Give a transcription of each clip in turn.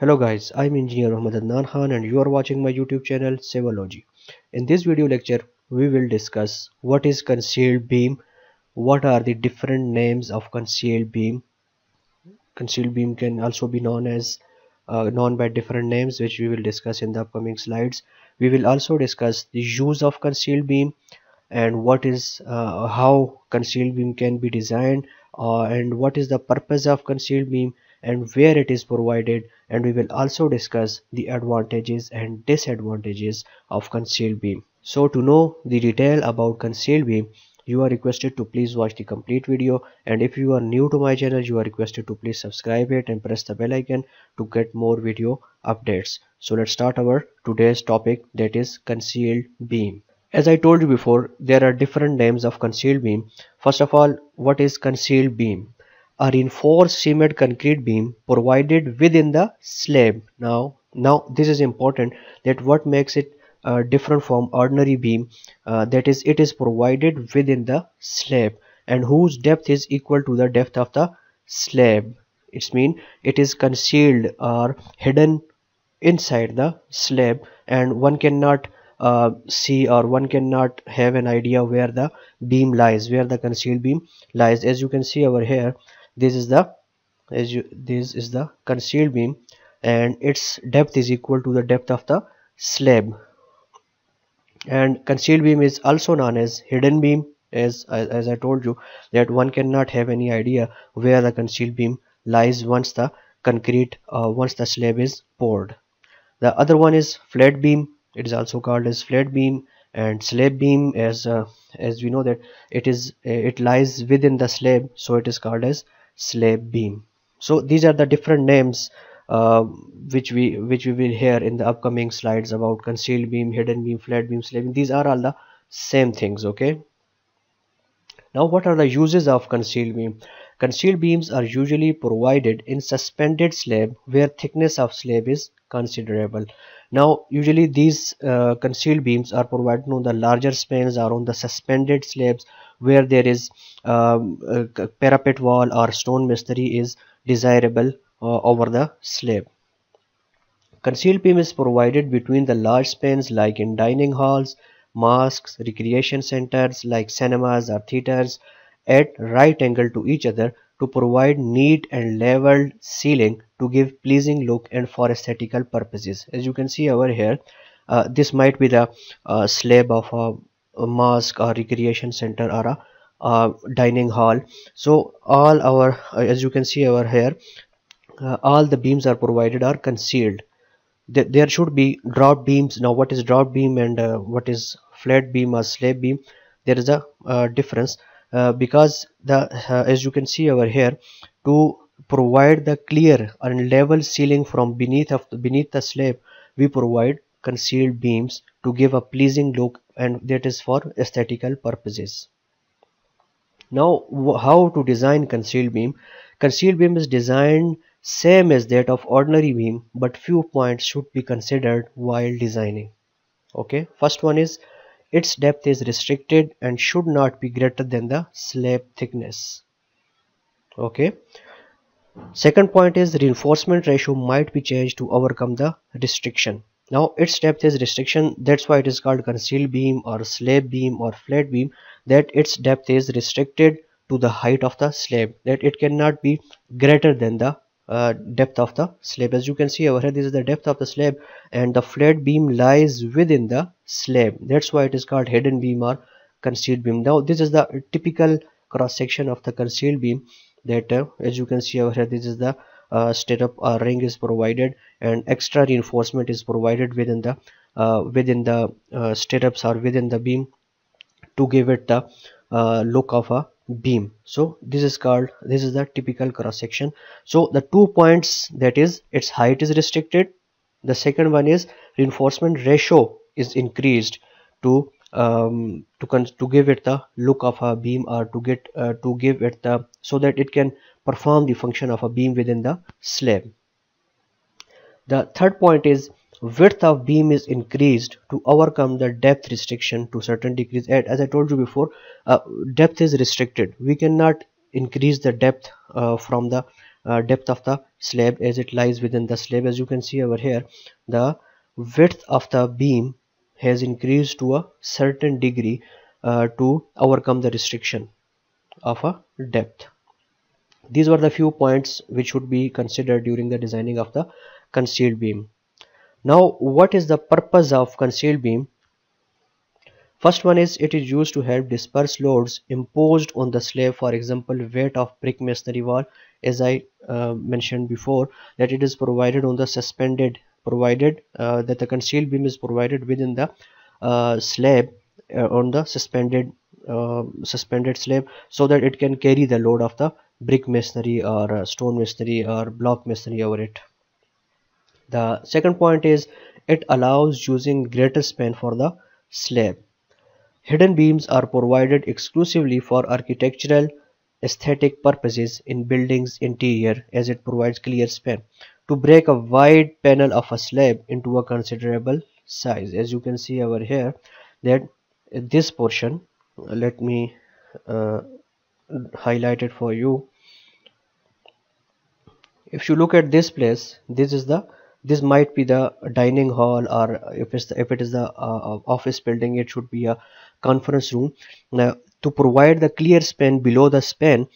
Hello guys, I'm engineer Muhammad Adnan Khan and you are watching my YouTube channel Civilology. In this video lecture we will discuss what is concealed beam, what are the different names of concealed beam. Concealed beam can also be known by different names, which we will discuss in the upcoming slides. We will also discuss the use of concealed beam and what is how concealed beam can be designed, and what is the purpose of concealed beam and where it is provided, and we will also discuss the advantages and disadvantages of concealed beam. So to know the detail about concealed beam, you are requested to please watch the complete video, and if you are new to my channel, you are requested to please subscribe it and press the bell icon to get more video updates. So let's start our today's topic, that is concealed beam. As I told you before, there are different names of concealed beam. First of all, what is concealed beam? A reinforced cement concrete beam provided within the slab. Now this is important, that what makes it different from ordinary beam, that is, it is provided within the slab and whose depth is equal to the depth of the slab. It means it is concealed or hidden inside the slab, and one cannot see, or one cannot have an idea where the beam lies, where the concealed beam lies. As you can see over here, this is the concealed beam and its depth is equal to the depth of the slab. And concealed beam is also known as hidden beam, as I told you that one cannot have any idea where the concealed beam lies once the concrete, once the slab is poured. The other one is flat beam. It is also called as flat beam and slab beam, as we know that it lies within the slab, so it is called as slab beam. So these are the different names which we will hear in the upcoming slides about concealed beam, hidden beam, flat beam, slab beam. These are all the same things. Okay, now what are the uses of concealed beam? Concealed beams are usually provided in suspended slab where thickness of slab is considerable. Now usually these concealed beams are provided on the larger spans or on the suspended slabs where there is a parapet wall or stone masonry is desirable over the slab. Concealed beam is provided between the large spans, like in dining halls, mosques, recreation centers like cinemas or theaters, at right angle to each other to provide neat and leveled ceiling to give pleasing look and for aesthetical purposes. As you can see over here, this might be the slab of a mosque or recreation center or a dining hall. So all our, as you can see over here, all the beams are provided are concealed. There should be drop beams. Now what is drop beam and what is flat beam or slab beam? There is a difference. Because as you can see over here, to provide the clear and level ceiling from beneath the slab, we provide concealed beams to give a pleasing look, and that is for aesthetical purposes. Now how to design concealed beam? Concealed beam is designed same as that of ordinary beam, but few points should be considered while designing. Okay, first one is, its depth is restricted and should not be greater than the slab thickness. Okay. Second point is, reinforcement ratio might be changed to overcome the restriction. Now its depth is restriction, that's why it is called concealed beam or slab beam or flat beam, that its depth is restricted to the height of the slab, that it cannot be greater than the depth of the slab. As you can see over here, this is the depth of the slab and the flat beam lies within the slab. That's why it is called hidden beam or concealed beam. Now this is the typical cross section of the concealed beam, that as you can see over here, this is the stirrup or ring is provided and extra reinforcement is provided within the stirrups or within the beam to give it the look of a beam. So this is the typical cross section. So the 2 points, that is, its height is restricted. The second one is, reinforcement ratio is increased to give it the look of a beam, or to give it the, so that it can perform the function of a beam within the slab. The third point is, width of beam is increased to overcome the depth restriction to certain degrees. As I told you before, depth is restricted. We cannot increase the depth from the depth of the slab as it lies within the slab. As you can see over here, the width of the beam has increased to a certain degree to overcome the restriction of a depth. These were the few points which should be considered during the designing of the concealed beam. Now, what is the purpose of concealed beam? First one is it is used to help disperse loads imposed on the slab. For example, weight of brick masonry wall, as I mentioned before, that it is provided on the suspended, provided that the concealed beam is provided within the slab on the suspended slab, so that it can carry the load of the brick masonry or stone masonry or block masonry over it. The second point is it allows using greater span for the slab. Hidden beams are provided exclusively for architectural aesthetic purposes in buildings interior, as it provides clear span to break a wide panel of a slab into a considerable size. As you can see over here, that this portion, let me highlight it for you. If you look at this place, this might be the dining hall, or if it is the office building, it should be a conference room. Now, to provide the clear span below the span,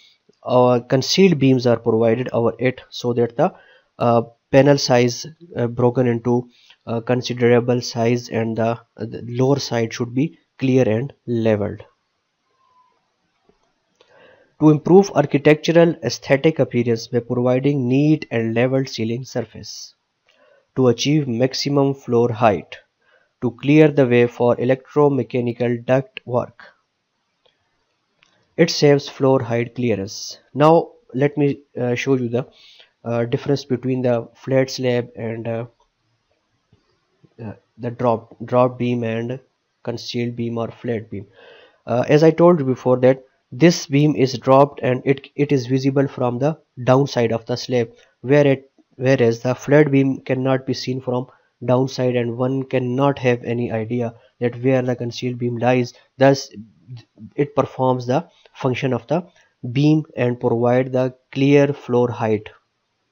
concealed beams are provided over it, so that the panel size broken into considerable size, and the lower side should be clear and leveled. To improve architectural aesthetic appearance by providing neat and leveled ceiling surface. To achieve maximum floor height. To clear the way for electromechanical duct work. It saves floor height clearance. Now let me show you the difference between the flat slab and the drop beam and concealed beam or flat beam. As I told you before, that this beam is dropped and it is visible from the downside of the slab, whereas the flat beam cannot be seen from downside, and one cannot have any idea that where the concealed beam lies. Thus it performs the function of the beam and provide the clear floor height.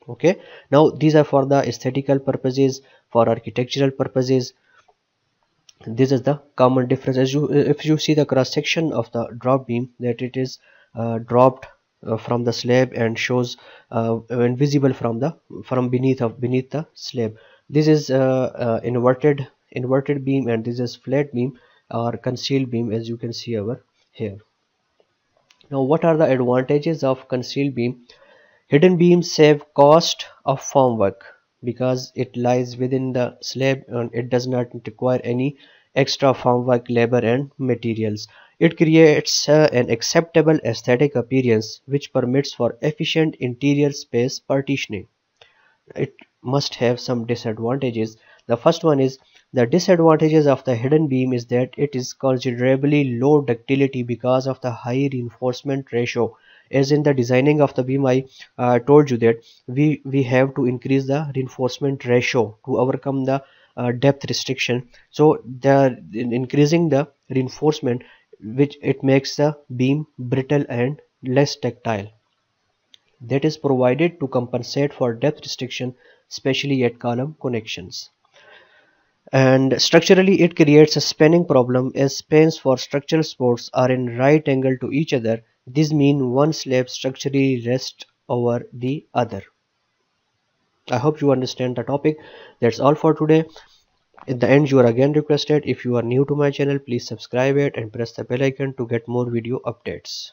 Okay, now these are for the aesthetical purposes, for architectural purposes. This is the common difference. If you see the cross section of the drop beam, that it is dropped from the slab and shows and visible from beneath the slab. This is inverted beam, and this is flat beam or concealed beam, as you can see over here. Now, what are the advantages of concealed beam? Hidden beams save cost of formwork, because it lies within the slab and it does not require any extra formwork, labor and materials. It creates an acceptable aesthetic appearance which permits for efficient interior space partitioning. It must have some disadvantages. The first one is the disadvantages of the hidden beam is that it is considerably low ductility because of the high reinforcement ratio. As in the designing of the beam, I told you that we have to increase the reinforcement ratio to overcome the depth restriction. So increasing the reinforcement, which it makes the beam brittle and less tactile. That is provided to compensate for depth restriction, especially at column connections. And structurally, it creates a spanning problem, as spans for structural supports are in right angle to each other. This means one slab structurally rests over the other. I hope you understand the topic. That's all for today. At the end, you are again requested, if you are new to my channel, please subscribe it and press the bell icon to get more video updates.